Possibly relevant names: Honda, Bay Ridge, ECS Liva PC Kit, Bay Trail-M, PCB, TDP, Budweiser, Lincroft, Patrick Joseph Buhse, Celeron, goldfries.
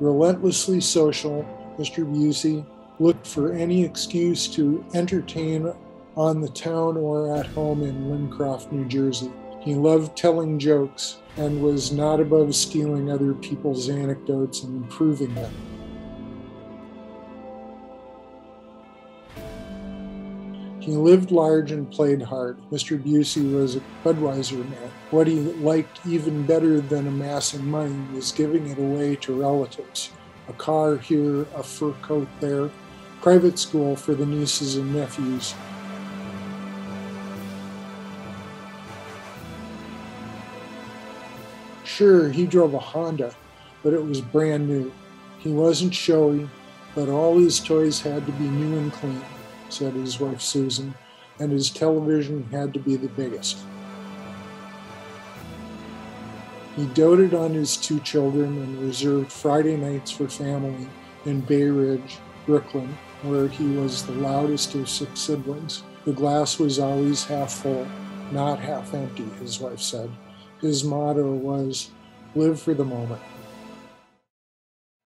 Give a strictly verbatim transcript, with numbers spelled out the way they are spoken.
Relentlessly social, Mister Buhse looked for any excuse to entertain on the town or at home in Lincroft, New Jersey. He loved telling jokes and was not above stealing other people's anecdotes and improving them. He lived large and played hard. Mister Buhse was a Budweiser man. What he liked even better than amassing money was giving it away to relatives. A car here, a fur coat there, private school for the nieces and nephews. Sure, he drove a Honda, but it was brand new. He wasn't showy, but all his toys had to be new and clean, said his wife Susan, and his television had to be the biggest. He doted on his two children and reserved Friday nights for family in Bay Ridge, Brooklyn, where he was the loudest of six siblings. The glass was always half full, not half empty, his wife said. His motto was, "Live for the moment."